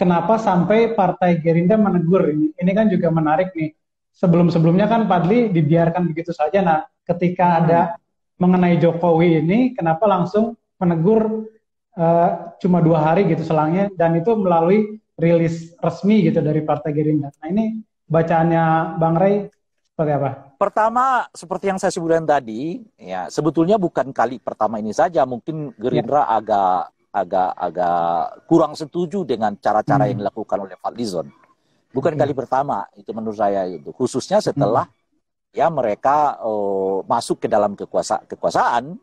kenapa sampai Partai Gerindra menegur? Ini kan juga menarik nih. Sebelum-sebelumnya kan Fadli dibiarkan begitu saja. Nah, ketika ada mengenai Jokowi ini, kenapa langsung menegur cuma 2 hari gitu selangnya, dan itu melalui rilis resmi gitu dari Partai Gerindra. Nah, ini bacaannya Bang Ray seperti apa? Pertama, seperti yang saya sebutkan tadi, ya sebetulnya bukan kali pertama ini saja. Mungkin Gerindra agak kurang setuju dengan cara-cara yang dilakukan oleh Fadli Zon. Bukan kali pertama itu menurut saya, itu khususnya setelah ya mereka masuk ke dalam kekuasaan.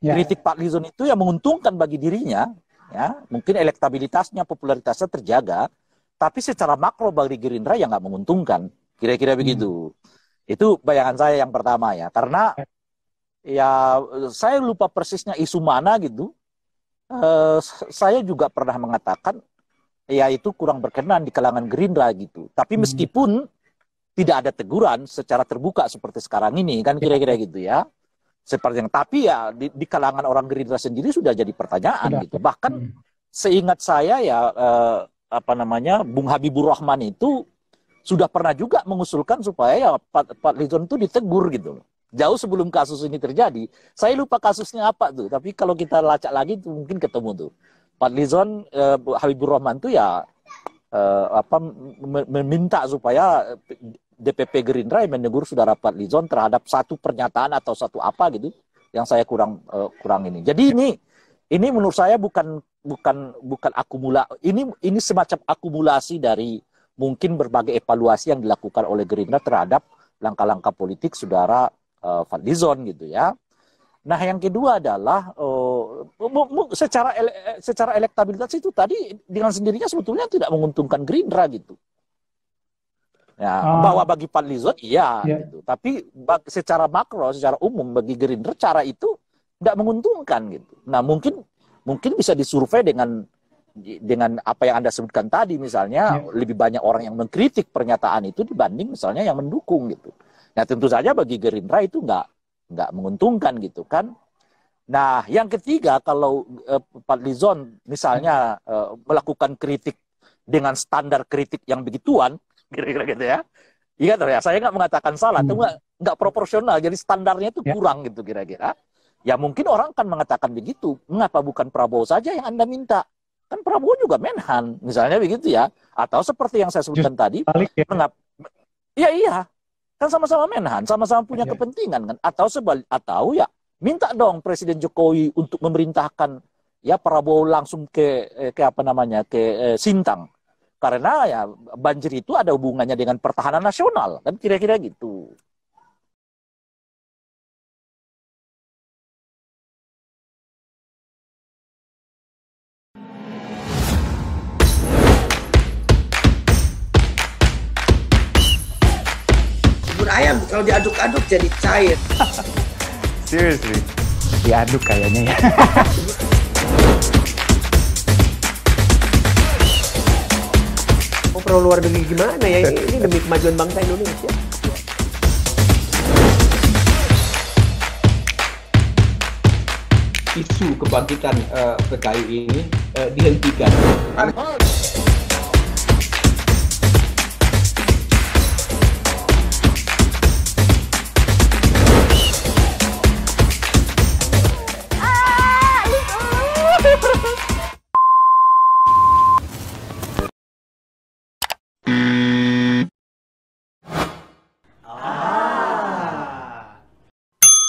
Kritik Fadli Zon itu yang menguntungkan bagi dirinya, ya mungkin elektabilitasnya, popularitasnya terjaga, tapi secara makro bagi Gerindra yang nggak menguntungkan, kira-kira begitu. Itu bayangan saya yang pertama ya, karena ya saya lupa persisnya isu mana gitu. Saya juga pernah mengatakan ya itu kurang berkenan di kalangan Gerindra gitu. Tapi meskipun tidak ada teguran secara terbuka seperti sekarang ini kan, kira-kira gitu ya. Seperti yang tapi ya di kalangan orang Gerindra sendiri sudah jadi pertanyaan gitu. Bahkan seingat saya ya apa namanya Bung Habiburokhman itu sudah pernah juga mengusulkan supaya ya Fadli Zon itu ditegur gitu. Jauh sebelum kasus ini terjadi, saya lupa kasusnya apa tuh. Tapi kalau kita lacak lagi tuh mungkin ketemu tuh. Fadli Zon, Habiburokhman tuh ya meminta supaya DPP Gerindra yang menegur saudara Fadli Zon terhadap satu pernyataan atau satu apa gitu yang saya kurang ini. Jadi ini menurut saya bukan ini semacam akumulasi dari mungkin berbagai evaluasi yang dilakukan oleh Gerindra terhadap langkah-langkah politik saudara Fadli Zon gitu ya. Nah yang kedua adalah secara elektabilitas itu tadi dengan sendirinya sebetulnya tidak menguntungkan Gerindra gitu. Ya, bahwa bagi Fadli Zon iya gitu. Tapi secara makro, secara umum bagi Gerindra cara itu tidak menguntungkan gitu. Nah mungkin bisa disurvei dengan apa yang Anda sebutkan tadi misalnya lebih banyak orang yang mengkritik pernyataan itu dibanding misalnya yang mendukung gitu. Nah tentu saja bagi Gerindra itu nggak menguntungkan gitu kan. Nah yang ketiga kalau Fadli Zon misalnya melakukan kritik dengan standar kritik yang begituan, kira-kira gitu ya. Iya ternyata saya nggak mengatakan salah, itu nggak proporsional. Jadi standarnya itu kurang gitu kira-kira. Ya mungkin orang akan mengatakan begitu. Mengapa bukan Prabowo saja yang Anda minta? Kan Prabowo juga menhan, misalnya begitu ya. Atau seperti yang saya sebutkan tadi, mengapa? Iya. Kan sama-sama menhan, sama-sama punya kepentingan kan, atau ya minta dong Presiden Jokowi untuk memerintahkan ya Prabowo langsung ke apa namanya ke Sintang, karena ya banjir itu ada hubungannya dengan pertahanan nasional kan, kira-kira gitu. Ayam kalau diaduk-aduk jadi cair. Seriously, diaduk kayaknya ya. Perlu luar negeri gimana ya? Ini demi kemajuan bangsa Indonesia. Isu kebangkitan PKI ini dihentikan.